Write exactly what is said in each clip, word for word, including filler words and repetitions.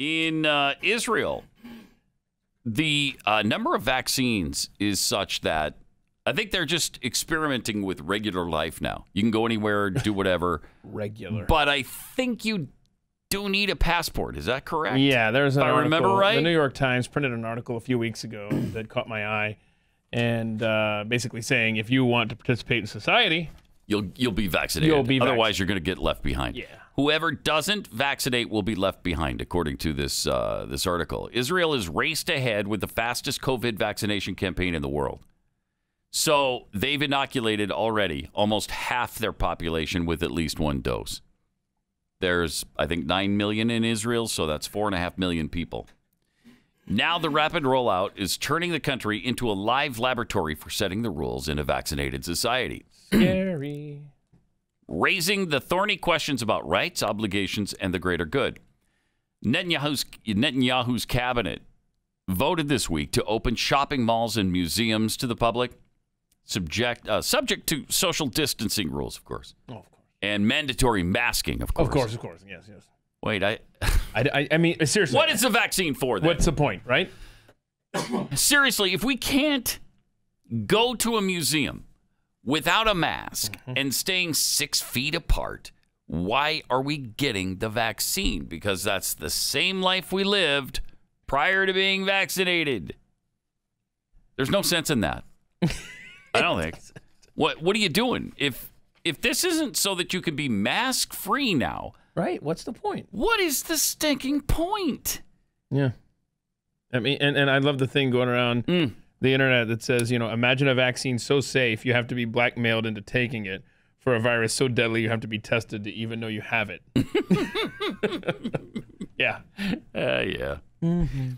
in uh, Israel, the uh, number of vaccines is such that I think they're just experimenting with regular life now. You can go anywhere, do whatever. Regular. But I think you do need a passport. Is that correct? Yeah, there's an I article. Remember right? The New York Times printed an article a few weeks ago that caught my eye, and uh, basically saying if you want to participate in society, you'll you'll be vaccinated. You'll be Otherwise, vaccinated. You're going to get left behind. Yeah. Whoever doesn't vaccinate will be left behind, according to this uh, this article. Israel is raced ahead with the fastest COVID vaccination campaign in the world. So they've inoculated already almost half their population with at least one dose. There's, I think, nine million in Israel, so that's four and a half million people. Now the rapid rollout is turning the country into a live laboratory for setting the rules in a vaccinated society. Scary. Raising the thorny questions about rights, obligations, and the greater good. Netanyahu's, Netanyahu's cabinet voted this week to open shopping malls and museums to the public, subject uh, subject to social distancing rules, of course. Oh, of course. And mandatory masking, of course. Of course, of course. Yes, yes. Wait, I... I, I mean, seriously. What is the vaccine for, then? What's the point, right? Seriously, if we can't go to a museum without a mask mm-hmm. and staying six feet apart, why are we getting the vaccine? Because that's the same life we lived prior to being vaccinated. There's no sense in that. I don't think. What, what are you doing? If... If this isn't so that you can be mask-free now... Right, what's the point? What is the stinking point? Yeah. I mean, and, and I love the thing going around mm. the internet that says, you know, imagine a vaccine so safe you have to be blackmailed into taking it for a virus so deadly you have to be tested to even know you have it. Yeah. Uh, yeah. Mm-hmm.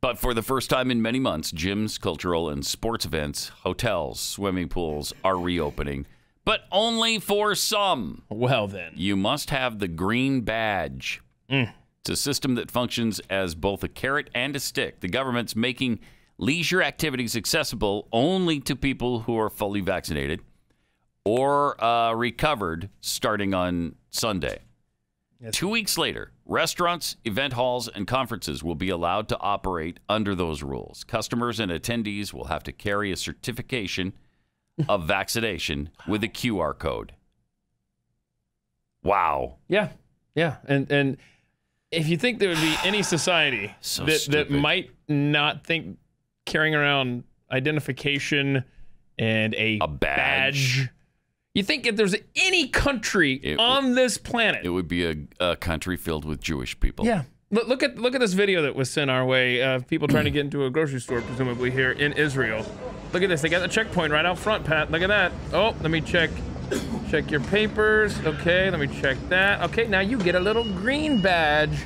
But for the first time in many months, gyms, cultural and sports events, hotels, swimming pools are reopening. But only for some. Well, then. You must have the green badge. Mm. It's a system that functions as both a carrot and a stick. The government's making leisure activities accessible only to people who are fully vaccinated or uh, recovered starting on Sunday. Yes. Two weeks later, restaurants, event halls, and conferences will be allowed to operate under those rules. Customers and attendees will have to carry a certification of vaccination with a Q R code. Wow. Yeah, yeah. And and if you think there would be any society so that, that might not think carrying around identification and a, a badge. badge, you think if there's any country it on would, this planet... It would be a, a country filled with Jewish people. Yeah. Look, look at look at this video that was sent our way of people trying to get into a grocery store, presumably here in Israel. Look at this. They got the checkpoint right out front, Pat. Look at that. Oh, let me check. Check your papers. Okay, let me check that. Okay, now you get a little green badge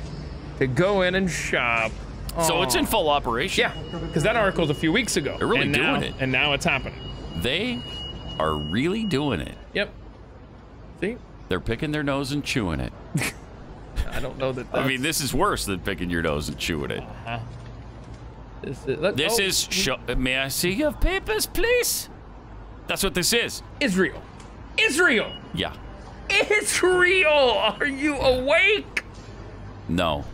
to go in and shop. Aww. So it's in full operation. Yeah, because that article was a few weeks ago. They're really and doing now, it. And now it's happening. They are really doing it. Yep. See? They're picking their nose and chewing it. I don't know that that's... I mean, this is worse than picking your nose and chewing it. Uh-huh. This is, look, this oh. is sh may I see your papers, please? That's what this is. Israel. Israel. Yeah. Israel, are you awake? No.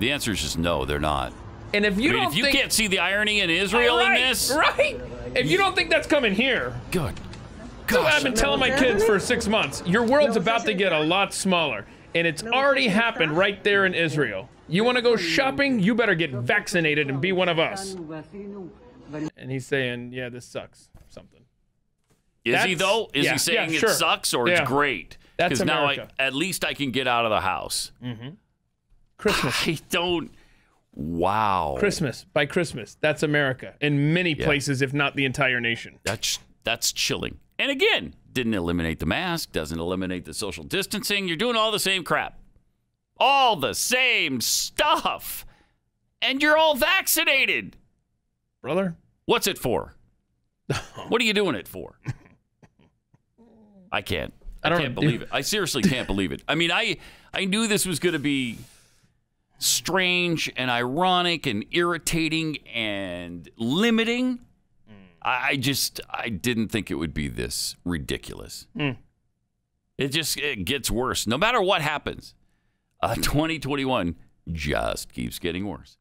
The answer is just no, they're not. And if you I mean, don't if you think... can't see the irony in Israel right, in this, right? If you don't think that's coming here, good. So I've been telling my kids for six months, your world's about to get a lot smaller, and it's already happened right there in Israel. You want to go shopping? You better get vaccinated and be one of us. And he's saying, yeah, this sucks. Something. Is That's, he, though? Is yeah, he saying yeah, sure. it sucks or yeah. it's great? That's America. Because now I, at least I can get out of the house. Mm-hmm. Christmas. I don't. Wow. Christmas. By Christmas. That's America. In many yeah. places, if not the entire nation. That's, that's chilling. And again, didn't eliminate the mask, doesn't eliminate the social distancing. You're doing all the same crap. All the same stuff, and you're all vaccinated, brother. What's it for? What are you doing it for? I can't. I, I don't can't believe it. I seriously can't believe it. I mean, I I knew this was going to be strange and ironic and irritating and limiting. Mm. I, I just I didn't think it would be this ridiculous. Mm. It just it gets worse no matter what happens. Uh, twenty twenty-one just keeps getting worse.